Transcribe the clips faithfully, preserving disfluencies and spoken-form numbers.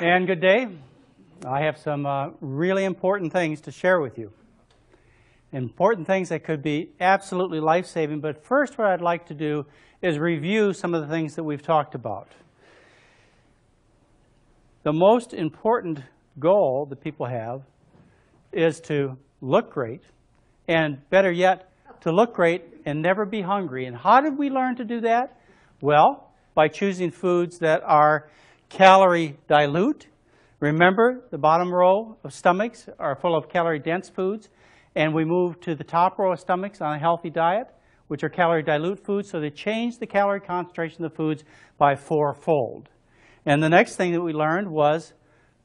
And good day. I have some uh, really important things to share with you. Important things that could be absolutely life-saving, but first what I'd like to do is review some of the things that we've talked about. The most important goal that people have is to look great, and better yet, to look great and never be hungry. And how did we learn to do that? Well, by choosing foods that are calorie dilute. Remember, the bottom row of stomachs are full of calorie-dense foods, and we move to the top row of stomachs on a healthy diet, which are calorie-dilute foods, so they change the calorie concentration of foods by fourfold. And the next thing that we learned was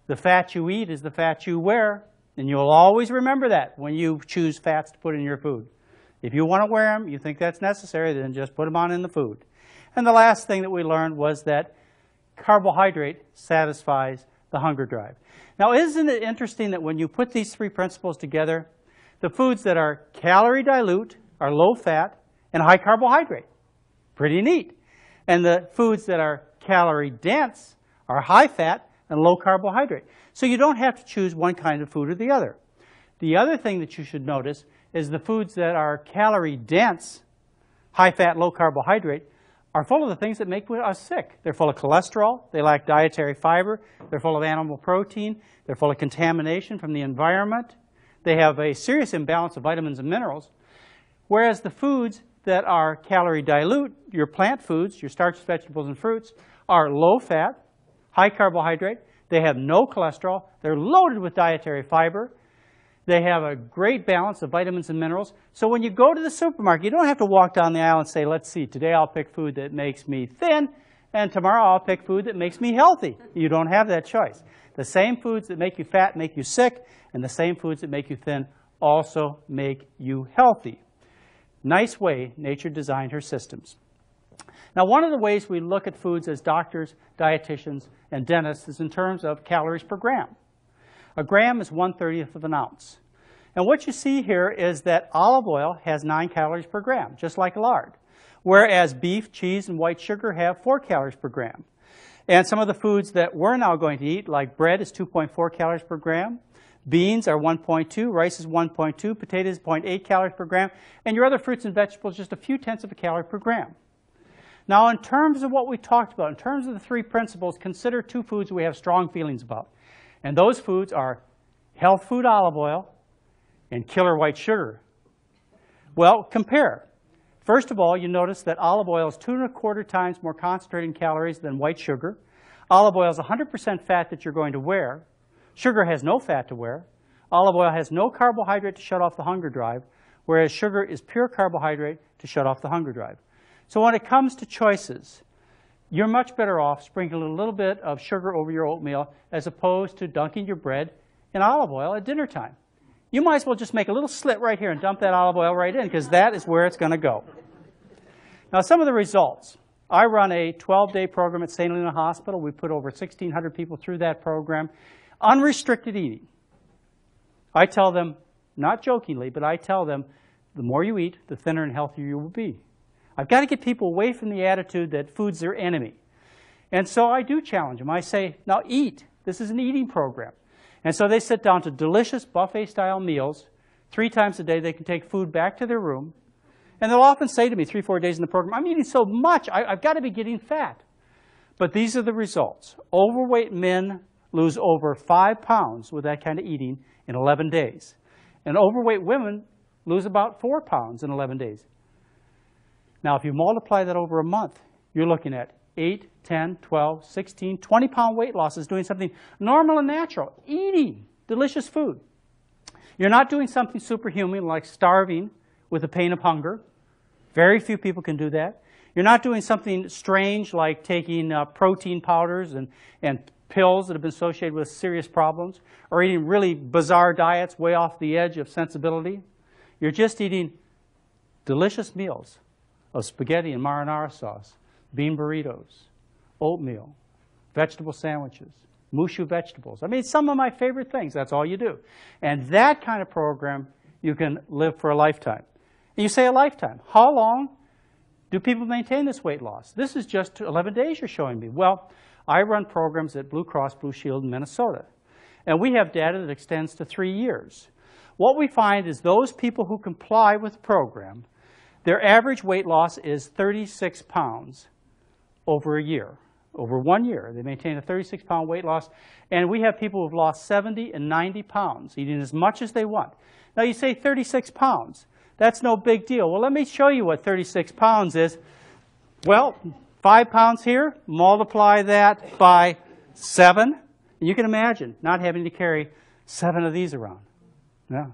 the fat you eat is the fat you wear, and you'll always remember that when you choose fats to put in your food. If you want to wear them, you think that's necessary, then just put them on in the food. And the last thing that we learned was that carbohydrate satisfies the hunger drive. Now, isn't it interesting that when you put these three principles together, the foods that are calorie dilute are low fat and high carbohydrate? Pretty neat. And the foods that are calorie dense are high fat and low carbohydrate. So you don't have to choose one kind of food or the other. The other thing that you should notice is the foods that are calorie dense, high fat, low carbohydrate, are full of the things that make us sick. They're full of cholesterol, they lack dietary fiber, they're full of animal protein, they're full of contamination from the environment. They have a serious imbalance of vitamins and minerals, whereas the foods that are calorie dilute, your plant foods, your starches, vegetables, and fruits, are low fat, high carbohydrate, they have no cholesterol, they're loaded with dietary fiber, they have a great balance of vitamins and minerals. So when you go to the supermarket, you don't have to walk down the aisle and say, let's see, today I'll pick food that makes me thin, and tomorrow I'll pick food that makes me healthy. You don't have that choice. The same foods that make you fat make you sick, and the same foods that make you thin also make you healthy. Nice way nature designed her systems. Now, one of the ways we look at foods as doctors, dietitians, and dentists is in terms of calories per gram. A gram is one thirtieth of an ounce. And what you see here is that olive oil has nine calories per gram, just like lard, whereas beef, cheese, and white sugar have four calories per gram. And some of the foods that we're now going to eat, like bread, is two point four calories per gram. Beans are one point two, rice is one point two, potatoes zero point eight calories per gram, and your other fruits and vegetables just a few tenths of a calorie per gram. Now, in terms of what we talked about, in terms of the three principles, consider two foods we have strong feelings about. And those foods are health food olive oil and killer white sugar. Well, compare. First of all, you notice that olive oil is two and a quarter times more concentrated in calories than white sugar. Olive oil is one hundred percent fat that you're going to wear. Sugar has no fat to wear. Olive oil has no carbohydrate to shut off the hunger drive, whereas sugar is pure carbohydrate to shut off the hunger drive. So when it comes to choices, you're much better off sprinkling a little bit of sugar over your oatmeal as opposed to dunking your bread in olive oil at dinner time. You might as well just make a little slit right here and dump that olive oil right in, because that is where it's going to go. Now, some of the results. I run a twelve-day program at Saint Helena Hospital. We put over sixteen hundred people through that program. Unrestricted eating. I tell them, not jokingly, but I tell them, the more you eat, the thinner and healthier you will be. I've got to get people away from the attitude that food's their enemy. And so I do challenge them. I say, now eat. This is an eating program. And so they sit down to delicious buffet-style meals. Three times a day, they can take food back to their room. And they'll often say to me three, four days in the program, I'm eating so much, I, I've got to be getting fat. But these are the results. Overweight men lose over five pounds with that kind of eating in eleven days. And overweight women lose about four pounds in eleven days. Now, if you multiply that over a month, you're looking at eight, ten, twelve, sixteen, twenty-pound weight losses, doing something normal and natural, eating delicious food. You're not doing something superhuman like starving with the pain of hunger. Very few people can do that. You're not doing something strange like taking uh, protein powders and, and pills that have been associated with serious problems, or eating really bizarre diets way off the edge of sensibility. You're just eating delicious meals of spaghetti and marinara sauce, bean burritos, oatmeal, vegetable sandwiches, mushu vegetables. I mean, some of my favorite things, that's all you do. And that kind of program, you can live for a lifetime. And you say a lifetime. How long do people maintain this weight loss? This is just eleven days you're showing me. Well, I run programs at Blue Cross Blue Shield in Minnesota, and we have data that extends to three years. What we find is those people who comply with the program, their average weight loss is thirty-six pounds over a year. Over one year, they maintain a thirty-six pound weight loss, and we have people who have lost seventy and ninety pounds, eating as much as they want. Now you say thirty-six pounds, that's no big deal. Well, let me show you what thirty-six pounds is. Well, five pounds here, multiply that by seven. You can imagine not having to carry seven of these around, yeah,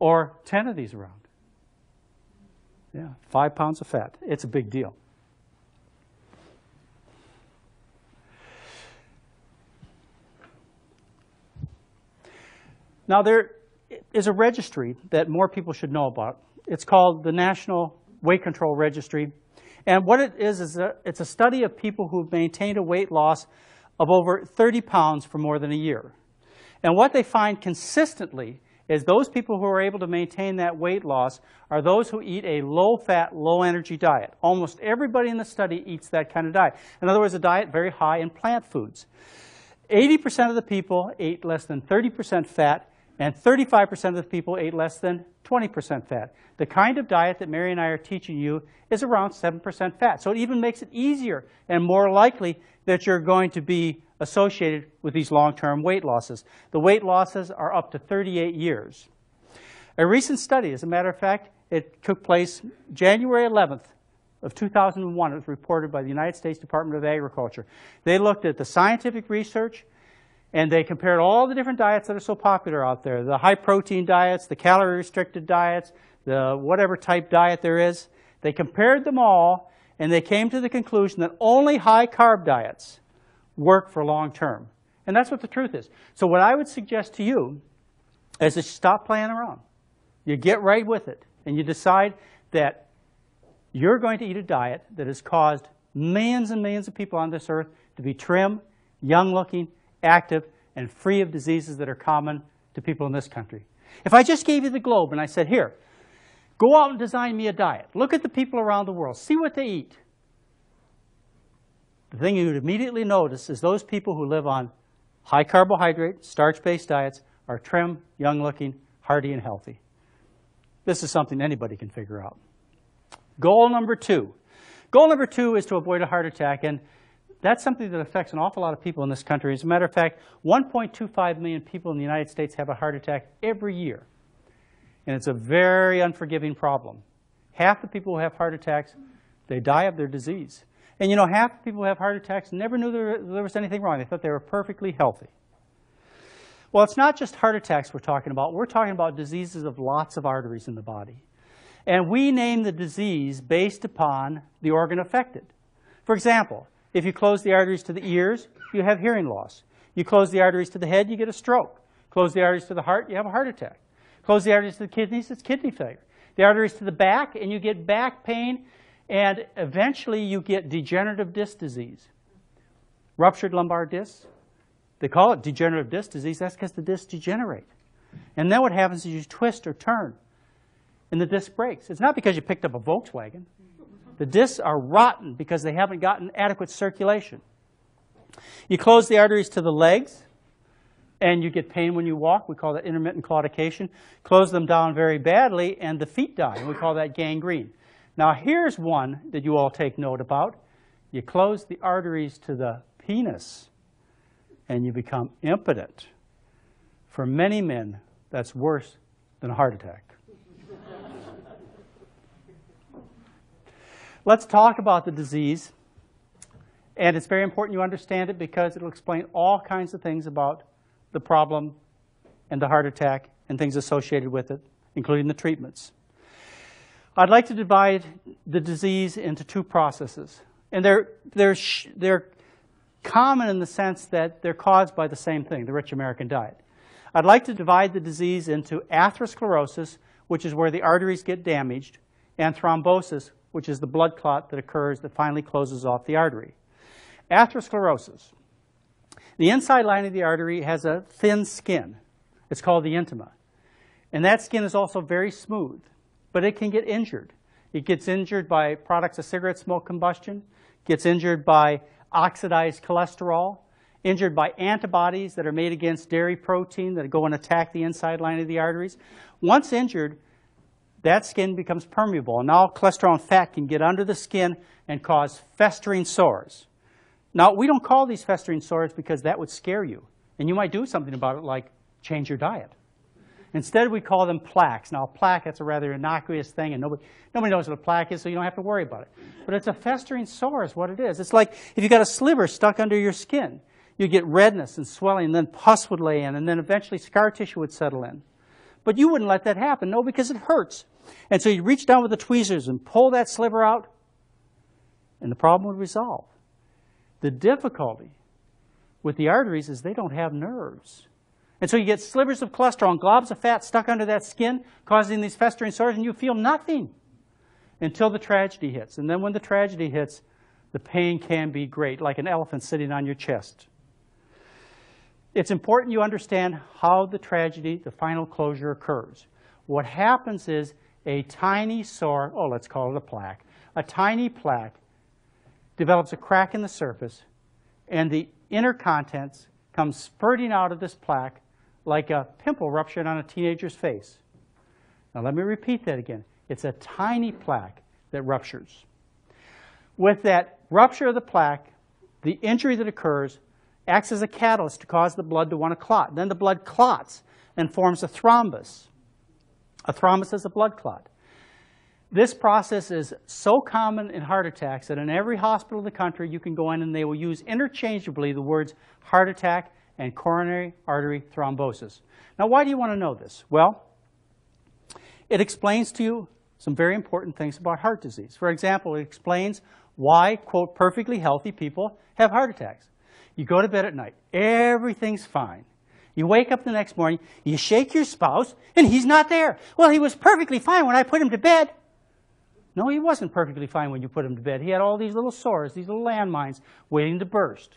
or ten of these around. Yeah, five pounds of fat, it's a big deal. Now, there is a registry that more people should know about. It's called the National Weight Control Registry. And what it is, is a, it's a study of people who've maintained a weight loss of over thirty pounds for more than a year. And what they find consistently is those people who are able to maintain that weight loss are those who eat a low-fat, low-energy diet. Almost everybody in the study eats that kind of diet. In other words, a diet very high in plant foods. eighty percent of the people ate less than thirty percent fat, and thirty-five percent of the people ate less than twenty percent fat. The kind of diet that Mary and I are teaching you is around seven percent fat. So it even makes it easier and more likely that you're going to be associated with these long-term weight losses. The weight losses are up to thirty-eight years. A recent study, as a matter of fact, it took place January eleventh of two thousand one. It was reported by the United States Department of Agriculture. They looked at the scientific research, and they compared all the different diets that are so popular out there, the high-protein diets, the calorie-restricted diets, the whatever type diet there is. They compared them all, and they came to the conclusion that only high-carb diets work for long-term. And that's what the truth is. So what I would suggest to you is that you stop playing around. You get right with it, and you decide that you're going to eat a diet that has caused millions and millions of people on this earth to be trim, young-looking, active, and free of diseases that are common to people in this country. If I just gave you the globe and I said, here, go out and design me a diet. Look at the people around the world. See what they eat. The thing you would immediately notice is those people who live on high carbohydrate, starch-based diets are trim, young-looking, hearty, and healthy. This is something anybody can figure out. Goal number two. Goal number two is to avoid a heart attack, and that's something that affects an awful lot of people in this country. As a matter of fact, one point two five million people in the United States have a heart attack every year. And it's a very unforgiving problem. Half the people who have heart attacks, they die of their disease. And you know, half the people who have heart attacks never knew there, there was anything wrong. They thought they were perfectly healthy. Well, it's not just heart attacks we're talking about. We're talking about diseases of lots of arteries in the body. And we name the disease based upon the organ affected. For example, if you close the arteries to the ears, you have hearing loss. You close the arteries to the head, you get a stroke. Close the arteries to the heart, you have a heart attack. Close the arteries to the kidneys, it's kidney failure. The arteries to the back, and you get back pain, and eventually you get degenerative disc disease. Ruptured lumbar discs, they call it degenerative disc disease. That's because the discs degenerate. And then what happens is you twist or turn, and the disc breaks. It's not because you picked up a Volkswagen. The discs are rotten because they haven't gotten adequate circulation. You close the arteries to the legs, and you get pain when you walk. We call that intermittent claudication. Close them down very badly, and the feet die. We call that gangrene. Now, here's one that you all take note about. You close the arteries to the penis, and you become impotent. For many men, that's worse than a heart attack. Let's talk about the disease, and it's very important you understand it because it'll explain all kinds of things about the problem and the heart attack and things associated with it, including the treatments. I'd like to divide the disease into two processes, and they're, they're, sh they're common in the sense that they're caused by the same thing, the rich American diet. I'd like to divide the disease into atherosclerosis, which is where the arteries get damaged, and thrombosis, which is the blood clot that occurs that finally closes off the artery. Atherosclerosis. The inside line of the artery has a thin skin. It's called the intima. And that skin is also very smooth, but it can get injured. It gets injured by products of cigarette smoke combustion, gets injured by oxidized cholesterol, injured by antibodies that are made against dairy protein that go and attack the inside line of the arteries. Once injured, that skin becomes permeable, and all cholesterol and fat can get under the skin and cause festering sores. Now, we don't call these festering sores because that would scare you, and you might do something about it, like change your diet. Instead, we call them plaques. Now, a plaque, that's a rather innocuous thing, and nobody, nobody knows what a plaque is, so you don't have to worry about it. But it's a festering sore is what it is. It's like if you've got a sliver stuck under your skin. You get redness and swelling, and then pus would lay in, and then eventually scar tissue would settle in. But you wouldn't let that happen, no, because it hurts. And so you reach down with the tweezers and pull that sliver out, and the problem would resolve. The difficulty with the arteries is they don't have nerves. And so you get slivers of cholesterol and globs of fat stuck under that skin, causing these festering sores, and you feel nothing until the tragedy hits. And then when the tragedy hits, the pain can be great, like an elephant sitting on your chest. It's important you understand how the tragedy, the final closure, occurs. What happens is a tiny sore, oh, let's call it a plaque, a tiny plaque develops a crack in the surface, and the inner contents come spurting out of this plaque like a pimple ruptured on a teenager's face. Now, let me repeat that again. It's a tiny plaque that ruptures. With that rupture of the plaque, the injury that occurs acts as a catalyst to cause the blood to want to clot. Then the blood clots and forms a thrombus. A thrombus is a blood clot. This process is so common in heart attacks that in every hospital in the country you can go in and they will use interchangeably the words heart attack and coronary artery thrombosis. Now, why do you want to know this? Well, it explains to you some very important things about heart disease. For example, it explains why, quote, perfectly healthy people have heart attacks. You go to bed at night. Everything's fine. You wake up the next morning. You shake your spouse, and he's not there. Well, he was perfectly fine when I put him to bed. No, he wasn't perfectly fine when you put him to bed. He had all these little sores, these little landmines waiting to burst.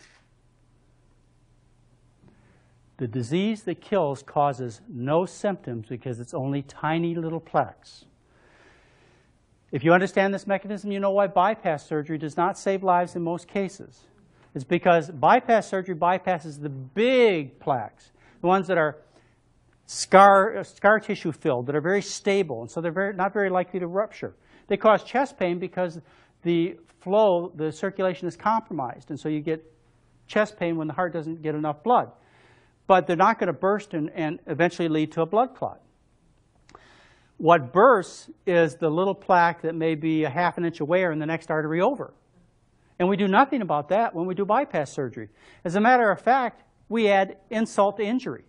The disease that kills causes no symptoms because it's only tiny little plaques. If you understand this mechanism, you know why bypass surgery does not save lives in most cases. It's because bypass surgery bypasses the big plaques, the ones that are scar, scar tissue filled, that are very stable, and so they're very, not very likely to rupture. They cause chest pain because the flow, the circulation is compromised, and so you get chest pain when the heart doesn't get enough blood. But they're not going to burst and, and eventually lead to a blood clot. What bursts is the little plaque that may be a half an inch away or in the next artery over. And we do nothing about that when we do bypass surgery. As a matter of fact, we add insult to injury.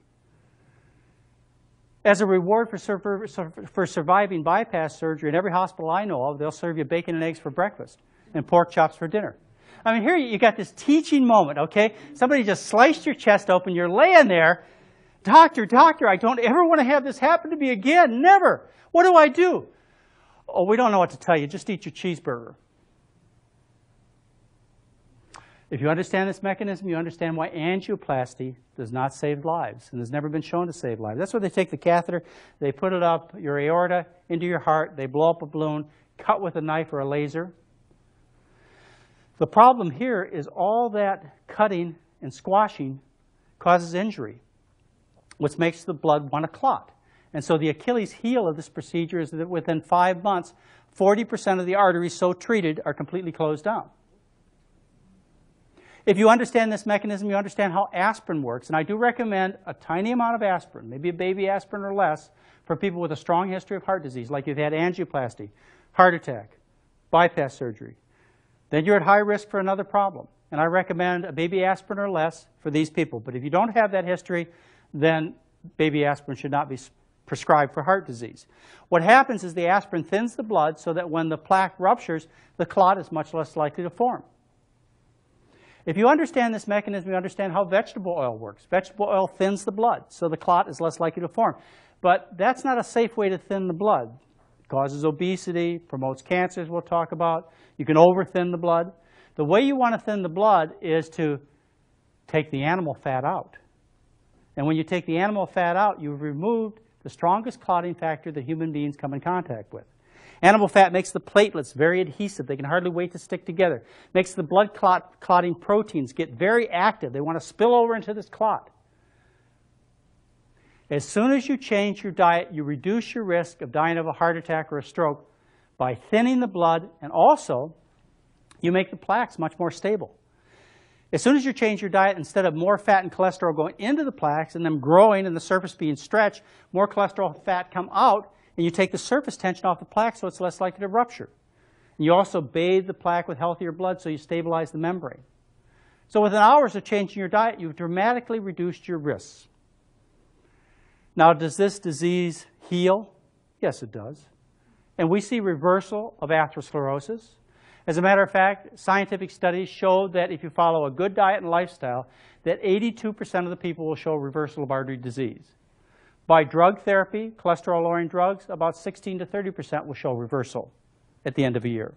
As a reward for, sur for surviving bypass surgery, in every hospital I know of, they'll serve you bacon and eggs for breakfast and pork chops for dinner. I mean, here you got this teaching moment, okay? Somebody just sliced your chest open. You're laying there. Doctor, doctor, I don't ever want to have this happen to me again. Never. What do I do? Oh, we don't know what to tell you. Just eat your cheeseburger. If you understand this mechanism, you understand why angioplasty does not save lives and has never been shown to save lives. That's where they take the catheter, they put it up your aorta into your heart, they blow up a balloon, cut with a knife or a laser. The problem here is all that cutting and squashing causes injury, which makes the blood want to clot. And so the Achilles heel of this procedure is that within five months, forty percent of the arteries so treated are completely closed down. If you understand this mechanism, you understand how aspirin works. And I do recommend a tiny amount of aspirin, maybe a baby aspirin or less, for people with a strong history of heart disease, like you've had angioplasty, heart attack, bypass surgery. Then you're at high risk for another problem. And I recommend a baby aspirin or less for these people. But if you don't have that history, then baby aspirin should not be prescribed for heart disease. What happens is the aspirin thins the blood so that when the plaque ruptures, the clot is much less likely to form. If you understand this mechanism, you understand how vegetable oil works. Vegetable oil thins the blood, so the clot is less likely to form. But that's not a safe way to thin the blood. It causes obesity, promotes cancers we'll talk about. You can over-thin the blood. The way you want to thin the blood is to take the animal fat out. And when you take the animal fat out, you've removed the strongest clotting factor that human beings come in contact with. Animal fat makes the platelets very adhesive. They can hardly wait to stick together. Makes the blood clot clotting proteins get very active. They want to spill over into this clot. As soon as you change your diet, you reduce your risk of dying of a heart attack or a stroke by thinning the blood, and also you make the plaques much more stable. As soon as you change your diet, instead of more fat and cholesterol going into the plaques and them growing and the surface being stretched, more cholesterol and fat come out, and you take the surface tension off the plaque so it's less likely to rupture. And you also bathe the plaque with healthier blood so you stabilize the membrane. So within hours of changing your diet, you've dramatically reduced your risks. Now, does this disease heal? Yes, it does. And we see reversal of atherosclerosis. As a matter of fact, scientific studies show that if you follow a good diet and lifestyle, that eighty-two percent of the people will show reversal of artery disease. By drug therapy, cholesterol-lowering drugs, about sixteen to thirty percent will show reversal at the end of a year.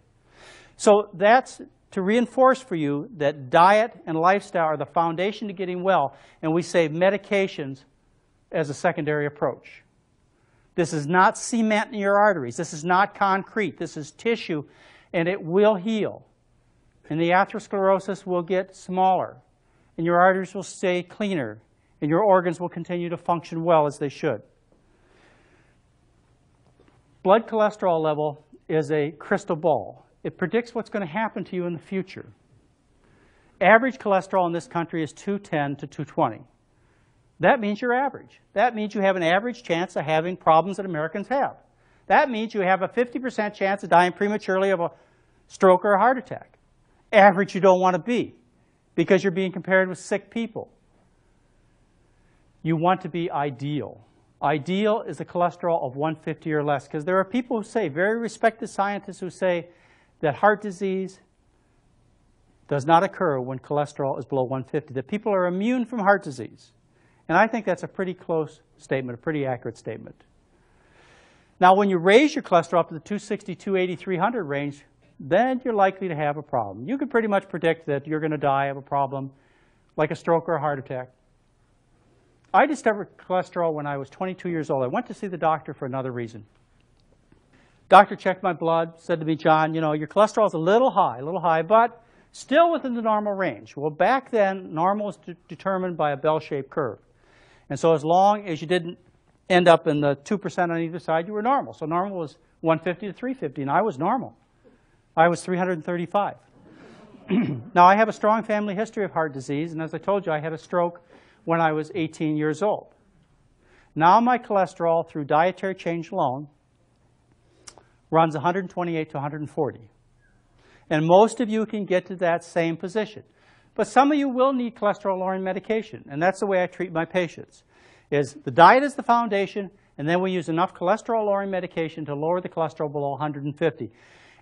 So that's to reinforce for you that diet and lifestyle are the foundation to getting well, and we save medications as a secondary approach. This is not cement in your arteries. This is not concrete. This is tissue. And it will heal. And the atherosclerosis will get smaller. And your arteries will stay cleaner. And your organs will continue to function well as they should. Blood cholesterol level is a crystal ball. It predicts what's going to happen to you in the future. Average cholesterol in this country is two ten to two twenty. That means you're average. That means you have an average chance of having problems that Americans have. That means you have a fifty percent chance of dying prematurely of a stroke or a heart attack. Average you don't want to be, because you're being compared with sick people. You want to be ideal. Ideal is a cholesterol of one fifty or less, because there are people who say, very respected scientists who say, that heart disease does not occur when cholesterol is below one fifty, that people are immune from heart disease. And I think that's a pretty close statement, a pretty accurate statement. Now, when you raise your cholesterol up to the two sixty, two eighty, three hundred range, then you're likely to have a problem. You can pretty much predict that you're going to die of a problem, like a stroke or a heart attack. I discovered cholesterol when I was twenty-two years old. I went to see the doctor for another reason. Doctor checked my blood, said to me, "John, you know, your cholesterol is a little high, a little high, but still within the normal range." Well, back then, normal is de- determined by a bell-shaped curve. And so as long as you didn't end up in the two percent on either side, you were normal. So normal was one fifty to three fifty, and I was normal. I was three hundred thirty-five. Now, I have a strong family history of heart disease, and as I told you, I had a stroke when I was eighteen years old. Now my cholesterol, through dietary change alone, runs one twenty-eight to one forty. And most of you can get to that same position. But some of you will need cholesterol-lowering medication, and that's the way I treat my patients. Is the diet is the foundation, and then we use enough cholesterol-lowering medication to lower the cholesterol below one fifty.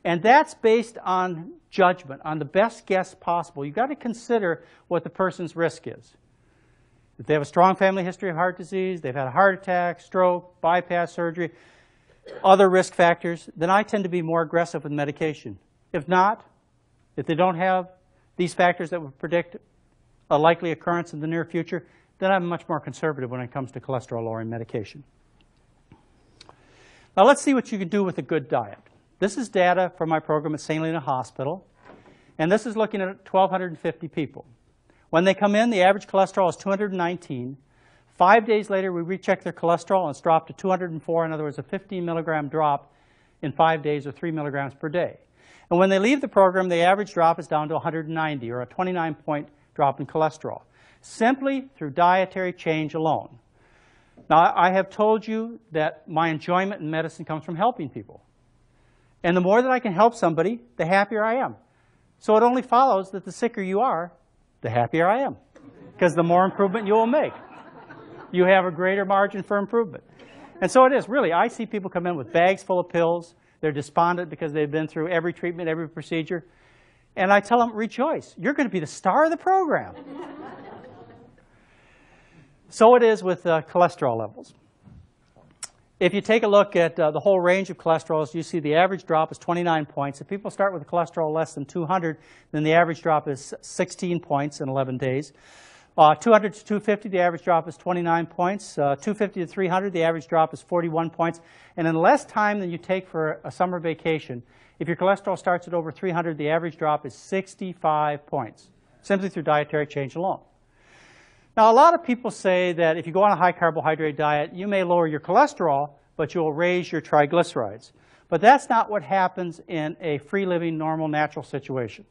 And that's based on judgment, on the best guess possible. You've got to consider what the person's risk is. If they have a strong family history of heart disease, they've had a heart attack, stroke, bypass surgery, other risk factors, then I tend to be more aggressive with medication. If not, if they don't have these factors that would predict a likely occurrence in the near future, then I'm much more conservative when it comes to cholesterol-lowering medication. Now, let's see what you can do with a good diet. This is data from my program at Saint Helena Hospital, and this is looking at twelve fifty people. When they come in, the average cholesterol is two nineteen. Five days later, we recheck their cholesterol, and it's dropped to two oh four. In other words, a fifteen milligram drop in five days or three milligrams per day. And when they leave the program, the average drop is down to one ninety, or a twenty-nine point drop in cholesterol, simply through dietary change alone. Now, I have told you that my enjoyment in medicine comes from helping people. And the more that I can help somebody, the happier I am. So it only follows that the sicker you are, the happier I am, because the more improvement you will make. You have a greater margin for improvement. And so it is, really. I see people come in with bags full of pills. They're despondent because they've been through every treatment, every procedure. And I tell them, rejoice. You're going to be the star of the program. So it is with uh, cholesterol levels. If you take a look at uh, the whole range of cholesterols, you see the average drop is twenty-nine points. If people start with a cholesterol less than two hundred, then the average drop is sixteen points in eleven days. Uh, two hundred to two fifty, the average drop is twenty-nine points. Uh, two fifty to three hundred, the average drop is forty-one points. And in less time than you take for a summer vacation, if your cholesterol starts at over three hundred, the average drop is sixty-five points, simply through dietary change alone. Now, a lot of people say that if you go on a high-carbohydrate diet, you may lower your cholesterol, but you'll raise your triglycerides. But that's not what happens in a free-living, normal, natural situation.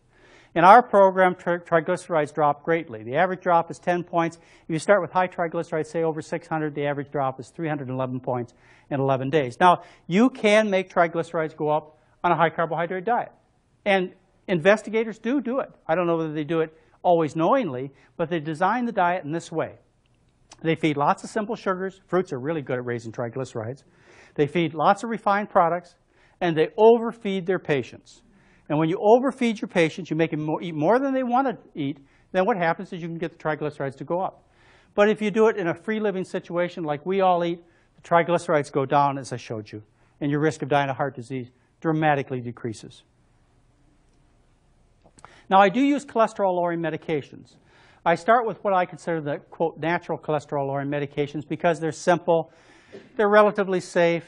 In our program, tri triglycerides drop greatly. The average drop is ten points. If you start with high triglycerides, say over six hundred, the average drop is three hundred eleven points in eleven days. Now, you can make triglycerides go up on a high-carbohydrate diet. And investigators do do it. I don't know whether they do it always knowingly, but they design the diet in this way. They feed lots of simple sugars. Fruits are really good at raising triglycerides. They feed lots of refined products, and they overfeed their patients. And when you overfeed your patients, you make them eat more than they want to eat, then what happens is you can get the triglycerides to go up. But if you do it in a free-living situation like we all eat, the triglycerides go down, as I showed you, and your risk of dying of heart disease dramatically decreases. Now, I do use cholesterol-lowering medications. I start with what I consider the, quote, natural cholesterol-lowering medications because they're simple, they're relatively safe,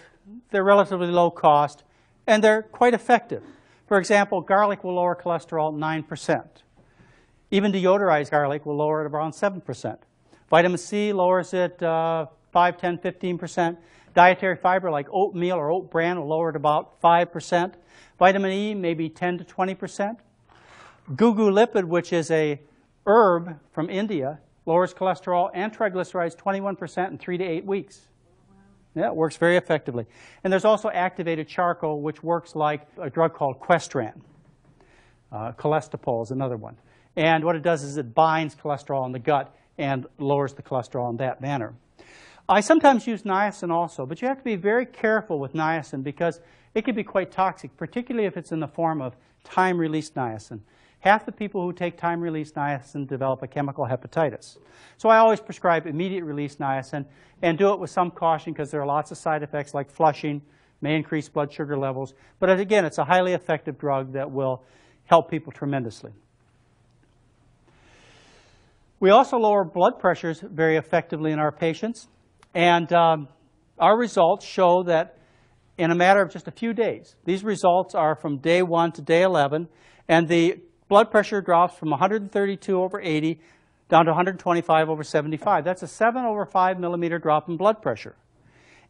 they're relatively low cost, and they're quite effective. For example, garlic will lower cholesterol nine percent. Even deodorized garlic will lower it around seven percent. Vitamin C lowers it uh, five, ten, fifteen percent. Dietary fiber like oatmeal or oat bran will lower it about five percent. Vitamin E maybe ten to twenty percent. Gugu lipid, which is a herb from India, lowers cholesterol and triglycerides twenty-one percent in three to eight weeks. Yeah, it works very effectively. And there's also activated charcoal, which works like a drug called Questran. Uh, Cholestopol is another one. And what it does is it binds cholesterol in the gut and lowers the cholesterol in that manner. I sometimes use niacin also, but you have to be very careful with niacin because it can be quite toxic, particularly if it's in the form of time-release niacin. Half the people who take time-release niacin develop a chemical hepatitis. So I always prescribe immediate-release niacin and do it with some caution because there are lots of side effects like flushing, may increase blood sugar levels. But again, it's a highly effective drug that will help people tremendously. We also lower blood pressures very effectively in our patients. And um, our results show that in a matter of just a few days, these results are from day one to day eleven, and the blood pressure drops from one hundred thirty-two over eighty down to one hundred twenty-five over seventy-five. That's a seven over five millimeter drop in blood pressure.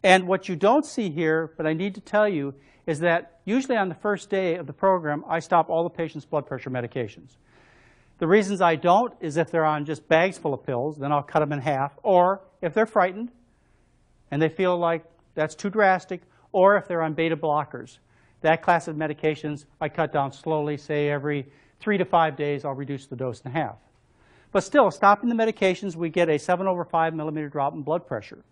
And what you don't see here, but I need to tell you, is that usually on the first day of the program, I stop all the patients' blood pressure medications. The reasons I don't is if they're on just bags full of pills, then I'll cut them in half, or if they're frightened and they feel like that's too drastic, or if they're on beta blockers. That class of medications I cut down slowly, say every three to five days, I'll reduce the dose in half. But still, stopping the medications, we get a seven over five millimeter drop in blood pressure.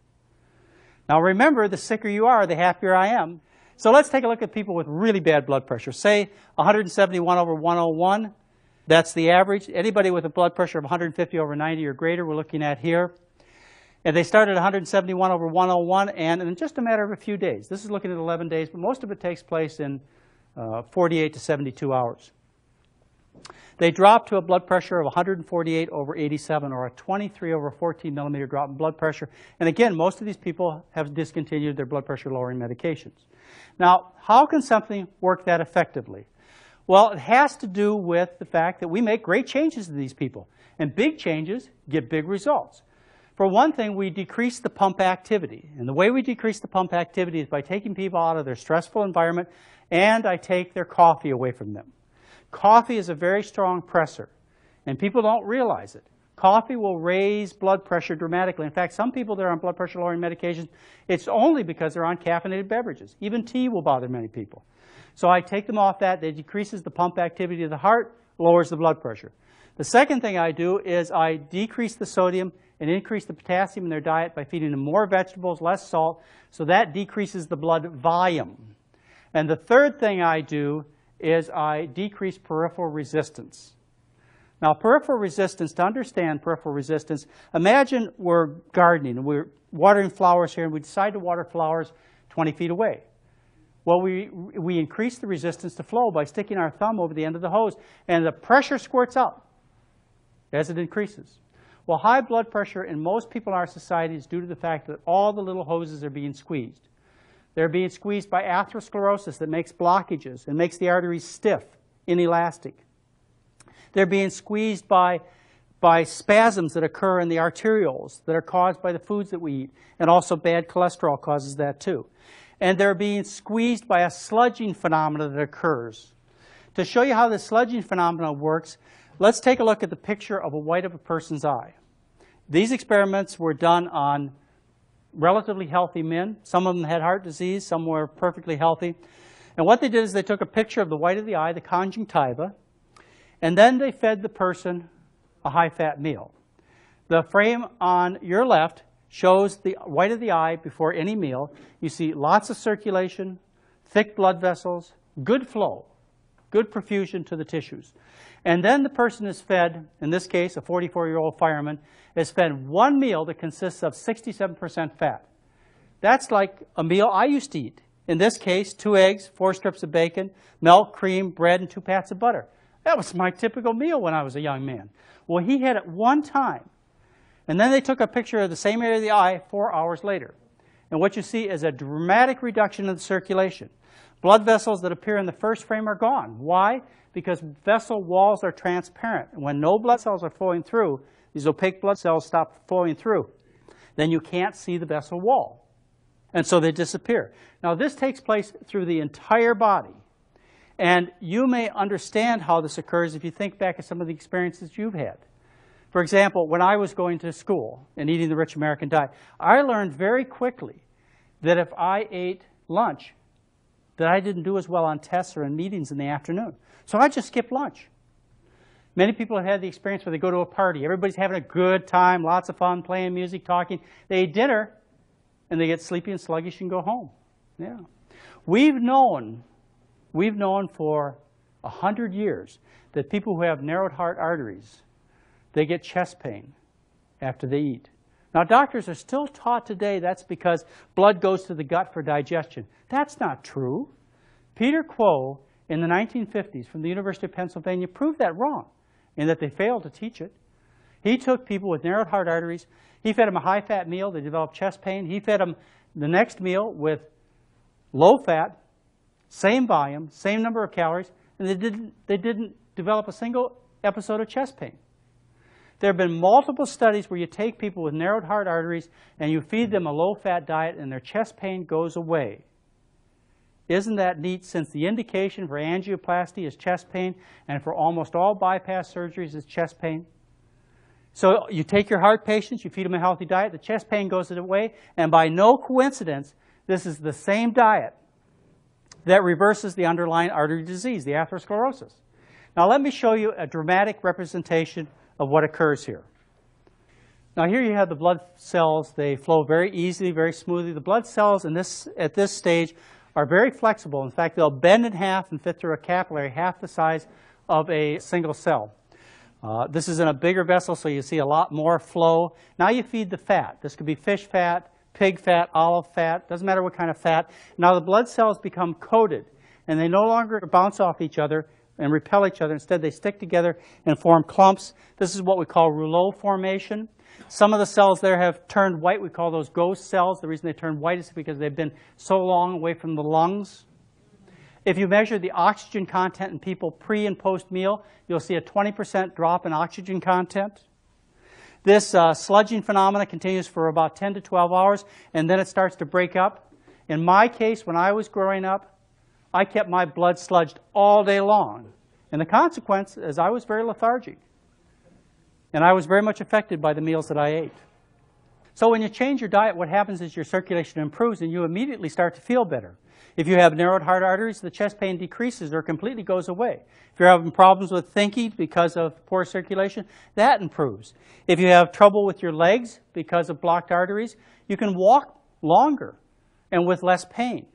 Now remember, the sicker you are, the happier I am. So let's take a look at people with really bad blood pressure. Say one hundred seventy-one over one oh one, that's the average. Anybody with a blood pressure of one hundred fifty over ninety or greater, we're looking at here. And they start at one hundred seventy-one over one oh one, and in just a matter of a few days. This is looking at eleven days, but most of it takes place in uh, forty-eight to seventy-two hours. They drop to a blood pressure of one hundred forty-eight over eighty-seven, or a twenty-three over fourteen millimeter drop in blood pressure. And again, most of these people have discontinued their blood pressure lowering medications. Now, how can something work that effectively? Well, it has to do with the fact that we make great changes to these people. And big changes get big results. For one thing, we decrease the pump activity. And the way we decrease the pump activity is by taking people out of their stressful environment, and I take their coffee away from them. Coffee is a very strong pressor, and people don't realize it. Coffee will raise blood pressure dramatically. In fact, some people that are on blood pressure-lowering medications, it's only because they're on caffeinated beverages. Even tea will bother many people. So I take them off that. That decreases the pump activity of the heart, lowers the blood pressure. The second thing I do is I decrease the sodium and increase the potassium in their diet by feeding them more vegetables, less salt, so that decreases the blood volume. And the third thing I do is I decrease peripheral resistance. Now, peripheral resistance, to understand peripheral resistance, imagine we're gardening and we're watering flowers here and we decide to water flowers twenty feet away. Well, we, we increase the resistance to flow by sticking our thumb over the end of the hose, and the pressure squirts out as it increases. Well, high blood pressure in most people in our society is due to the fact that all the little hoses are being squeezed. They're being squeezed by atherosclerosis that makes blockages and makes the arteries stiff, inelastic. They're being squeezed by, by spasms that occur in the arterioles that are caused by the foods that we eat, and also bad cholesterol causes that too. And they're being squeezed by a sludging phenomenon that occurs. To show you how this sludging phenomenon works, let's take a look at the picture of a white of a person's eye. These experiments were done on relatively healthy men. Some of them had heart disease, some were perfectly healthy. And what they did is they took a picture of the white of the eye, the conjunctiva, and then they fed the person a high-fat meal. The frame on your left shows the white of the eye before any meal. You see lots of circulation, thick blood vessels, good flow, good perfusion to the tissues. And then the person is fed, in this case, a forty-four-year-old fireman, is fed one meal that consists of sixty-seven percent fat. That's like a meal I used to eat. In this case, two eggs, four strips of bacon, milk, cream, bread, and two pats of butter. That was my typical meal when I was a young man. Well, he had it one time. And then they took a picture of the same area of the eye four hours later. And what you see is a dramatic reduction in the circulation. Blood vessels that appear in the first frame are gone. Why? Because vessel walls are transparent. And when no blood cells are flowing through, these opaque blood cells stop flowing through. Then you can't see the vessel wall. And so they disappear. Now, this takes place through the entire body. And you may understand how this occurs if you think back at some of the experiences you've had. For example, when I was going to school and eating the rich American diet, I learned very quickly that if I ate lunch, that I didn't do as well on tests or in meetings in the afternoon. So I just skipped lunch. Many people have had the experience where they go to a party. Everybody's having a good time, lots of fun, playing music, talking. They eat dinner, and they get sleepy and sluggish and go home. Yeah. We've known, we've known for a hundred years that people who have narrowed heart arteries, they get chest pain after they eat. Now, doctors are still taught today that's because blood goes to the gut for digestion. That's not true. Peter Quo, in the nineteen fifties, from the University of Pennsylvania, proved that wrong and that they failed to teach it. He took people with narrowed heart arteries. He fed them a high-fat meal. They developed chest pain. He fed them the next meal with low-fat, same volume, same number of calories, and they didn't, they didn't develop a single episode of chest pain. There have been multiple studies where you take people with narrowed heart arteries and you feed them a low-fat diet and their chest pain goes away. Isn't that neat, since the indication for angioplasty is chest pain and for almost all bypass surgeries is chest pain? So you take your heart patients, you feed them a healthy diet, the chest pain goes away, and by no coincidence, this is the same diet that reverses the underlying artery disease, the atherosclerosis. Now let me show you a dramatic representation of what occurs here. Now here you have the blood cells. They flow very easily, very smoothly. The blood cells in this, at this stage are very flexible. In fact, they'll bend in half and fit through a capillary half the size of a single cell. Uh, this is in a bigger vessel, so you see a lot more flow. Now you feed the fat. This could be fish fat, pig fat, olive fat, doesn't matter what kind of fat. Now the blood cells become coated, and they no longer bounce off each other and repel each other. Instead, they stick together and form clumps. This is what we call rouleau formation. Some of the cells there have turned white. We call those ghost cells. The reason they turn white is because they've been so long away from the lungs. If you measure the oxygen content in people pre- and post-meal, you'll see a twenty percent drop in oxygen content. This uh, sludging phenomena continues for about ten to twelve hours, and then it starts to break up. In my case, when I was growing up, I kept my blood sludged all day long. And the consequence is I was very lethargic. And I was very much affected by the meals that I ate. So when you change your diet, what happens is your circulation improves and you immediately start to feel better. If you have narrowed heart arteries, the chest pain decreases or completely goes away. If you're having problems with thinking because of poor circulation, that improves. If you have trouble with your legs because of blocked arteries, you can walk longer and with less pain.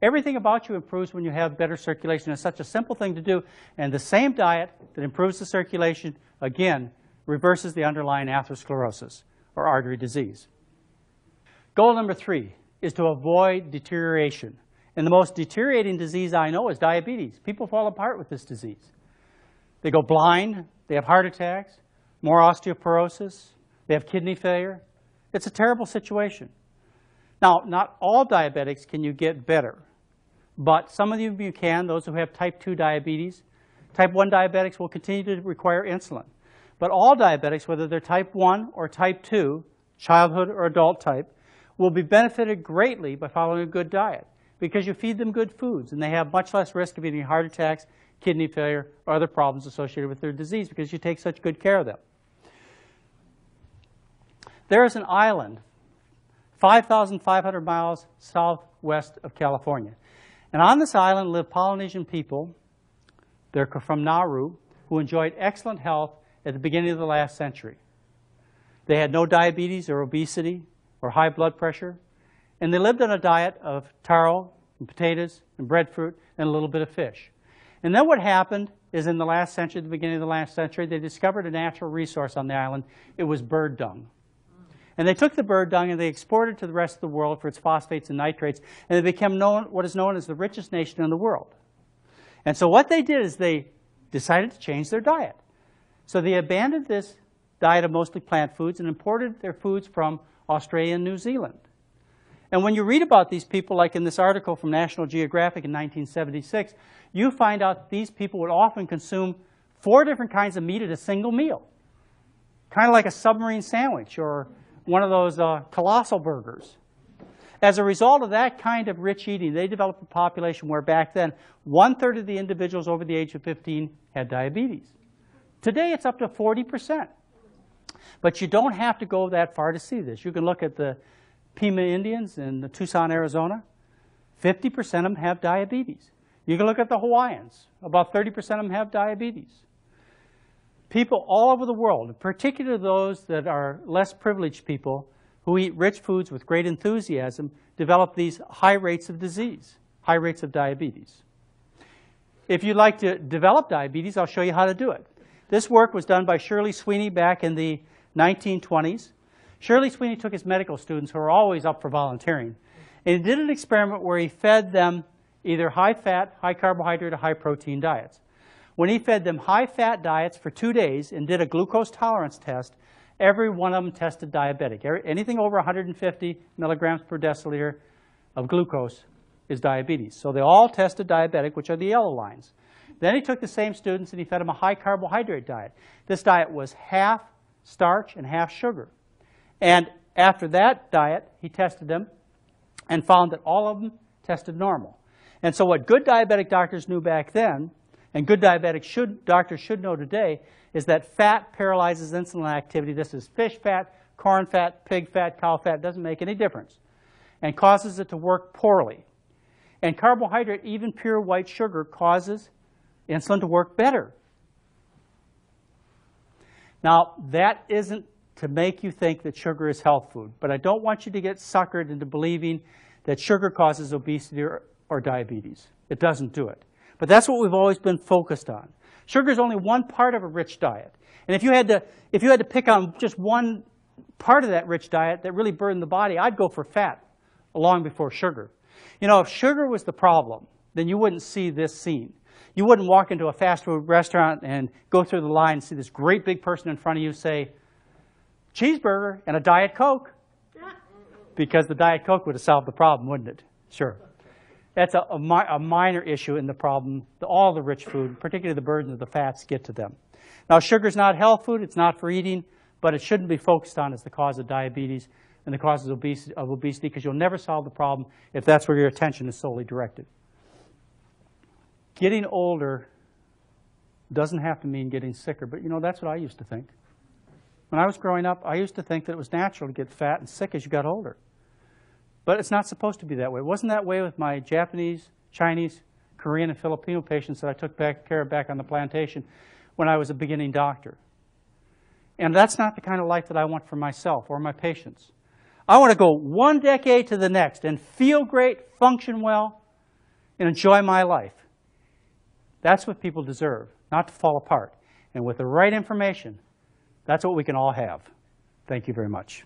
Everything about you improves when you have better circulation. It's such a simple thing to do. And the same diet that improves the circulation, again, reverses the underlying atherosclerosis or artery disease. Goal number three is to avoid deterioration. And the most deteriorating disease I know is diabetes. People fall apart with this disease. They go blind. They have heart attacks, more osteoporosis, They have kidney failure. It's a terrible situation. Now, not all diabetics can you get better, but some of you can. Those who have type two diabetes. Type one diabetics will continue to require insulin. But all diabetics, whether they're type one or type two, childhood or adult type, will be benefited greatly by following a good diet because you feed them good foods, and they have much less risk of eating heart attacks, kidney failure, or other problems associated with their disease because you take such good care of them. There is an island five thousand five hundred miles southwest of California. And on this island live Polynesian people. They're from Nauru, who enjoyed excellent health at the beginning of the last century. They had no diabetes or obesity or high blood pressure. And they lived on a diet of taro and potatoes and breadfruit and a little bit of fish. And then what happened is in the last century, the beginning of the last century, they discovered a natural resource on the island. It was bird dung. And they took the bird dung and they exported it to the rest of the world for its phosphates and nitrates. And they became known, what is known as the richest nation in the world. And so what they did is they decided to change their diet. So they abandoned this diet of mostly plant foods and imported their foods from Australia and New Zealand. And when you read about these people, like in this article from National Geographic in nineteen seventy-six, you find out these people would often consume four different kinds of meat at a single meal, kind of like a submarine sandwich or one of those uh, colossal burgers. As a result of that kind of rich eating, they developed a population where back then, one-third of the individuals over the age of fifteen had diabetes. Today, it's up to forty percent. But you don't have to go that far to see this. You can look at the Pima Indians in the Tucson, Arizona. fifty percent of them have diabetes. You can look at the Hawaiians. About thirty percent of them have diabetes. People all over the world, particularly those that are less privileged people who eat rich foods with great enthusiasm, develop these high rates of disease, high rates of diabetes. If you'd like to develop diabetes, I'll show you how to do it. This work was done by Shirley Sweeney back in the nineteen twenties. Shirley Sweeney took his medical students, who were always up for volunteering, and did an experiment where he fed them either high-fat, high-carbohydrate, or high-protein diets. When he fed them high-fat diets for two days and did a glucose tolerance test, every one of them tested diabetic. Anything over one hundred fifty milligrams per deciliter of glucose is diabetes. So they all tested diabetic, which are the yellow lines. Then he took the same students and he fed them a high-carbohydrate diet. This diet was half starch and half sugar. And after that diet, he tested them and found that all of them tested normal. And so what good diabetic doctors knew back then, and good diabetic should, doctors should know today, is that fat paralyzes insulin activity. This is fish fat, corn fat, pig fat, cow fat. It doesn't make any difference and causes it to work poorly. And carbohydrate, even pure white sugar, causes insulin to work better. Now, that isn't to make you think that sugar is health food, but I don't want you to get suckered into believing that sugar causes obesity or, or diabetes. It doesn't do it. But that's what we've always been focused on. Sugar is only one part of a rich diet. And if you had to, if you had to pick on just one part of that rich diet that really burdened the body, I'd go for fat long before sugar. You know, if sugar was the problem, then you wouldn't see this scene. You wouldn't walk into a fast food restaurant and go through the line and see this great big person in front of you say, cheeseburger and a Diet Coke, because the Diet Coke would have solved the problem, wouldn't it? Sure. That's a, a, mi a minor issue in the problem. The, all the rich food, particularly the burden of the fats, get to them. Now, sugar is not health food. It's not for eating, but it shouldn't be focused on as the cause of diabetes and the causes of obesity, because you'll never solve the problem if that's where your attention is solely directed. Getting older doesn't have to mean getting sicker, but you know, that's what I used to think. When I was growing up, I used to think that it was natural to get fat and sick as you got older. But it's not supposed to be that way. It wasn't that way with my Japanese, Chinese, Korean, and Filipino patients that I took back, care of back on the plantation when I was a beginning doctor. And that's not the kind of life that I want for myself or my patients. I want to go one decade to the next and feel great, function well, and enjoy my life. That's what people deserve, not to fall apart. And with the right information, that's what we can all have. Thank you very much.